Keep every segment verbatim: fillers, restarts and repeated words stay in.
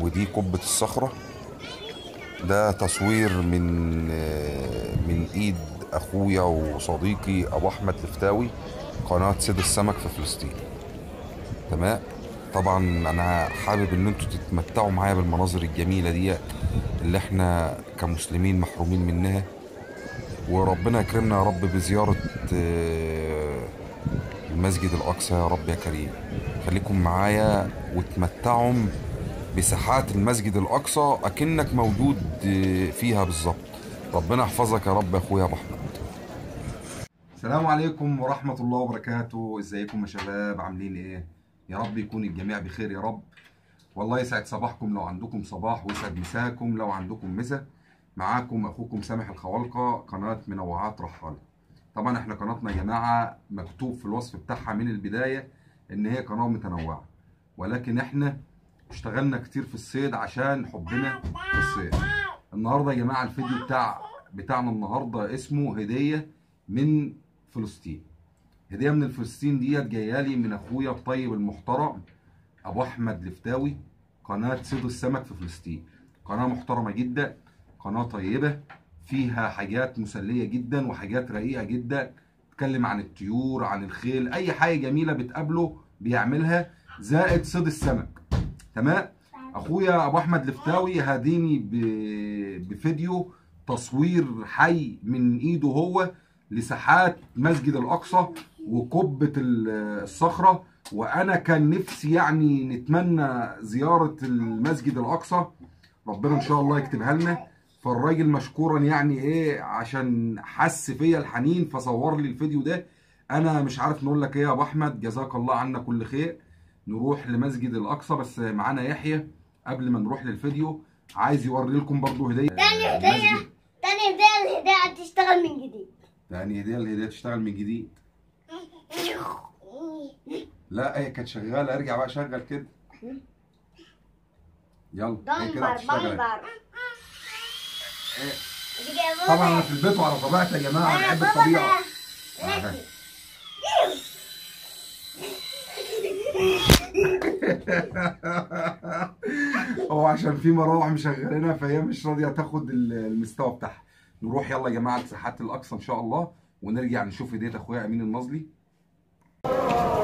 ودي قبة الصخرة. ده تصوير من من ايد اخويا وصديقي ابو احمد الفتاوي، قناة سيد السمك في فلسطين. تمام. طبعا انا حابب ان انتوا تتمتعوا معايا بالمناظر الجميله دي اللي احنا كمسلمين محرومين منها، وربنا يكرمنا يا رب بزياره المسجد الاقصى يا رب يا كريم. خليكم معايا وتمتعوا بساحات المسجد الاقصى اكنك موجود فيها بالظبط. ربنا يحفظك يا رب يا اخويا ابو احمد. السلام عليكم ورحمه الله وبركاته. ازيكم يا شباب، عاملين ايه؟ يا رب يكون الجميع بخير يا رب. والله يسعد صباحكم لو عندكم صباح، ويسعد مساكم لو عندكم مسا. معاكم اخوكم سامح الخوالقة، قناة منوعات رحالة. طبعا احنا قناتنا يا جماعة مكتوب في الوصف بتاعها من البداية ان هي قناة متنوعة، ولكن احنا اشتغلنا كتير في الصيد عشان حبنا في الصيد. النهاردة يا جماعة الفيديو بتاع بتاعنا النهاردة اسمه هدية من فلسطين. هدية من فلسطين ديت جايالي من اخويا الطيب المحترم ابو احمد الفتاوي، قناة صيد السمك في فلسطين. قناة محترمة جدا، قناة طيبة، فيها حاجات مسلية جدا وحاجات رقيقة جدا. بتكلم عن الطيور، عن الخيل، اي حاجة جميلة بتقابله بيعملها، زائد صيد السمك. تمام. اخويا ابو احمد الفتاوي هاديني بفيديو تصوير حي من ايده هو لساحات مسجد الاقصى وقبة الصخرة، وانا كان نفسي يعني نتمنى زيارة المسجد الاقصى، ربنا ان شاء الله يكتبها لنا. فالراجل مشكورا يعني ايه عشان حس فيا الحنين فصور لي الفيديو ده. انا مش عارف نقول لك ايه يا ابو احمد، جزاك الله عنا كل خير. نروح لمسجد الاقصى، بس معانا يحيى قبل ما نروح للفيديو عايز يوري لكم برضه هدية. تاني هدية تاني هدية الهدية هتشتغل من جديد. يعني هدية الهدية تشتغل من جديد. لا هي كانت شغالة، ارجع بقى شغل كده. يلا هي كده هتشتغل. طبعا انا في البيت وعلى طبيعتي يا جماعة، انا بحب الطبيعة. هو عشان في مراوح مشغلينها فهي مش راضية تاخد المستوى بتاعها. نروح يلا يا جماعه لساحات الاقصى ان شاء الله، ونرجع نشوف هديه اخويا امين الناظلي. اه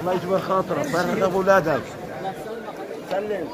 الله يجبر خاطرك، بارك لاولادك. سلم.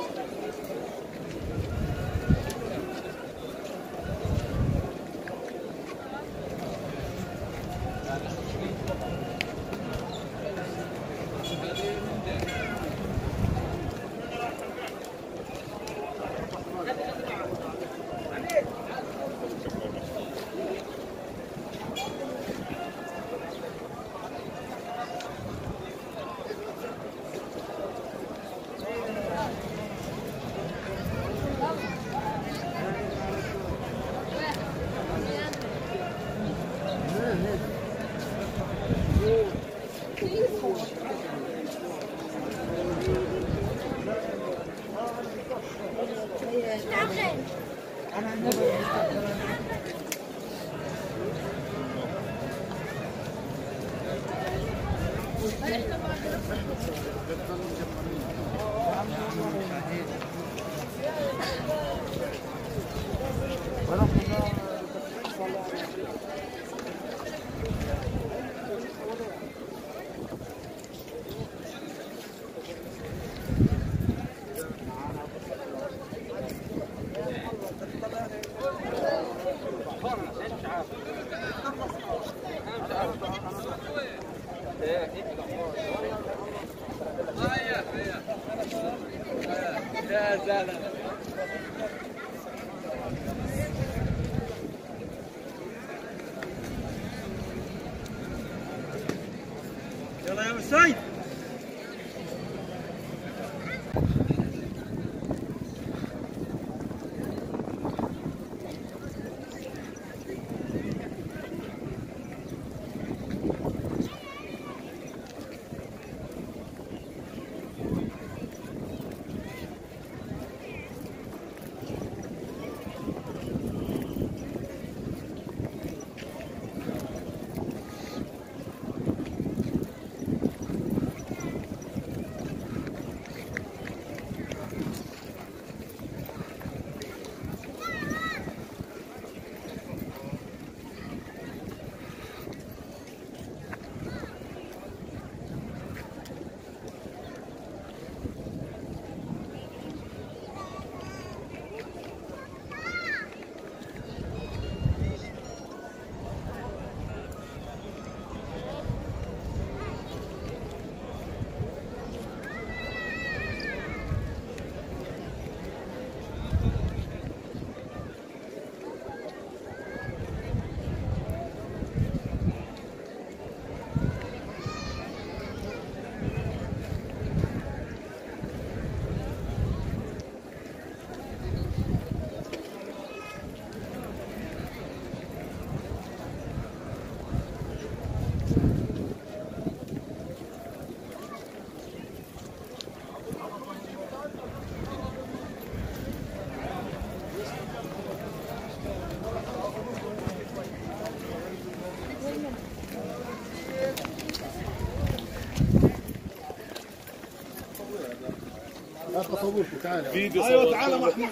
فيديو ايوه تعالى محمود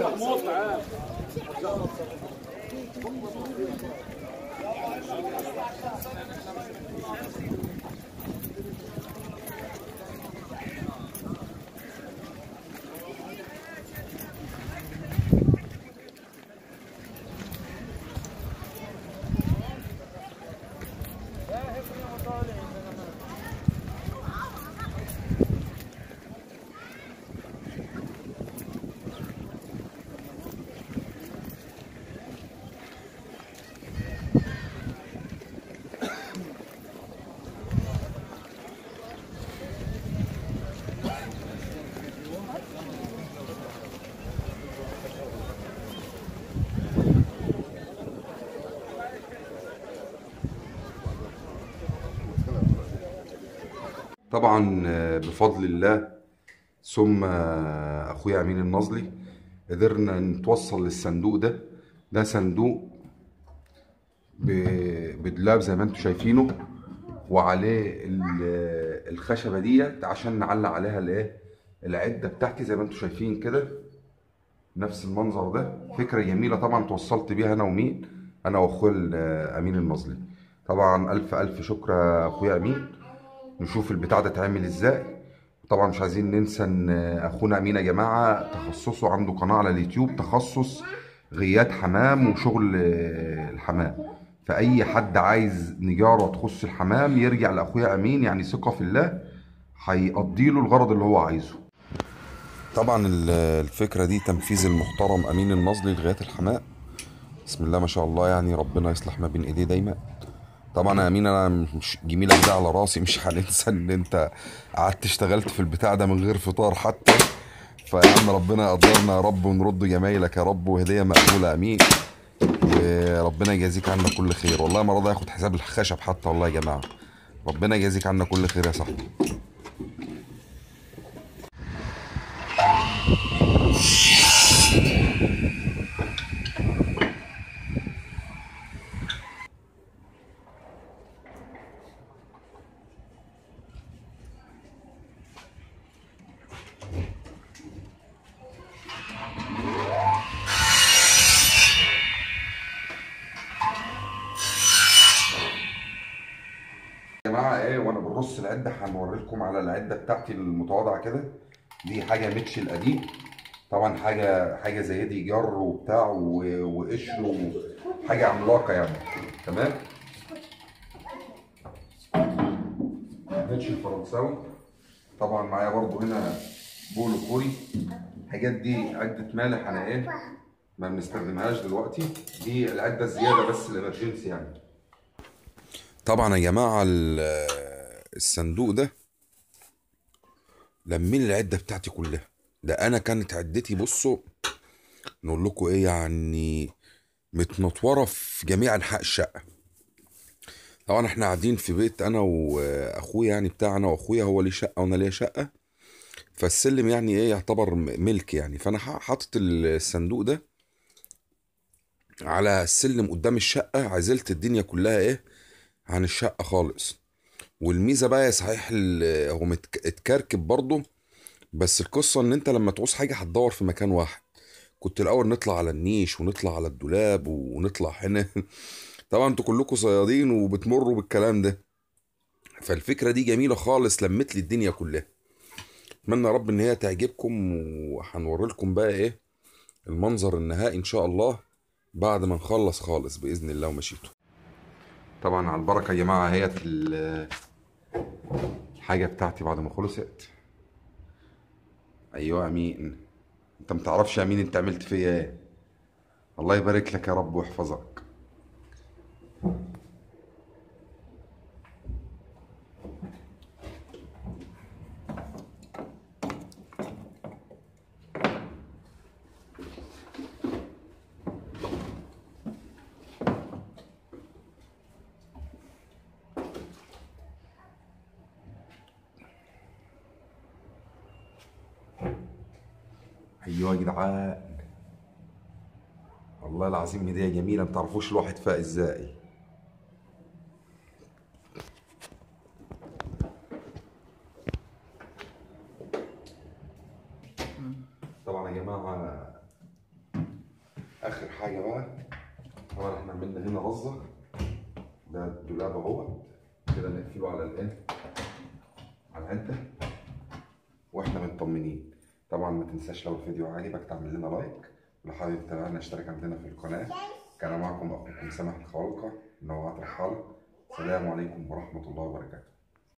محمود تعالى طبعا بفضل الله ثم اخويا امين الناظلي قدرنا نتوصل للصندوق ده. ده صندوق بدولاب زي ما انتم شايفينه، وعليه الخشبه ديت عشان نعلق عليها الايه العده بتاعتي زي ما انتم شايفين كده، نفس المنظر ده. فكره جميله طبعا توصلت بيها انا ومين انا واخويا امين الناظلي. طبعا الف الف شكر يا اخويا امين. نشوف البتاع ده اتعمل ازاي. طبعا مش عايزين ننسى ان اخونا امين يا جماعه تخصصه عنده قناه على اليوتيوب، تخصص غيات حمام وشغل الحمام، فاي حد عايز نجاره تخص الحمام يرجع لاخويا امين، يعني ثقه في الله هيقضي له الغرض اللي هو عايزه. طبعا الفكره دي تنفيذ المحترم امين الناظلي لغايات الحمام، بسم الله ما شاء الله، يعني ربنا يصلح ما بين ايديه دايما. طبعا يا امين انا مش جميلك ده على راسي، مش هننسى ان انت قعدت اشتغلت في البتاع ده من غير فطار حتى، فيا عم ربنا يقدرنا يا رب ونرد جمايلك يا رب، وهديه مقبوله يا امين، وربنا يجازيك عنا كل خير. والله ما راضي ياخد حساب الخشب حتى، والله يا جماعه ربنا يجازيك عنا كل خير يا صاحبي. وانا برص العده هنوريلكم على العده بتاعتي المتواضعه كده، دي حاجه ميتش القديم، طبعا حاجه حاجه زي دي جر وبتاع وقشر وحاجه عملاقه يعني، تمام. ميتش الفرنساوي طبعا معايا برضو هنا، بولو كوري، الحاجات دي عده مالح انا ايه ما بنستخدمهاش دلوقتي، دي العده الزياده بس الامرجنسي يعني. طبعا يا جماعه الصندوق ده لمين العده بتاعتي كلها، ده انا كانت عدتي بصوا نقول لكم ايه، يعني متنطوره في جميع انحاء الشقه. طبعا احنا قاعدين في بيت انا واخويا، يعني بتاعنا واخويا، هو ليه شقه وانا ليا شقه، فالسلم يعني ايه يعتبر ملك يعني، فانا حاطط الصندوق ده على السلم قدام الشقه، عزلت الدنيا كلها ايه عن الشقه خالص. والميزه بقى صحيح هو اتكركب برضه، بس القصه ان انت لما تعوز حاجه هتدور في مكان واحد. كنت الاول نطلع على النيش ونطلع على الدولاب ونطلع هنا، طبعا انتوا كلكم صيادين وبتمروا بالكلام ده، فالفكره دي جميله خالص، لمت لي الدنيا كلها. اتمنى يا رب ان هي تعجبكم، وهنوريلكم بقى ايه المنظر النهائي ان شاء الله بعد ما نخلص خالص باذن الله ومشيته. طبعا على البركه يا جماعه اهيت الحاجه بتاعتي بعد ما خلصت. ايوه امين، انت متعرفش يا امين انت عملت فيا ايه، الله يبارك لك يا رب ويحفظك. ايوه يا جدعان والله العظيم هديه جميله، ما تعرفوش الواحد فاق ازاي. طبعا يا جماعه اخر حاجه بقى، طبعا احنا عملنا هنا رزه، ده الدولاب اهوت كده نقفله على الايه على العده واحنا مطمنين. طبعا ما تنساش لو الفيديو عجبك تعمل لنا لايك، ولو حابب تتابعنا اشترك عندنا في القناه. كان معكم اخوكم سامح الخوالقة، منوعات رحالة، السلام عليكم ورحمه الله وبركاته.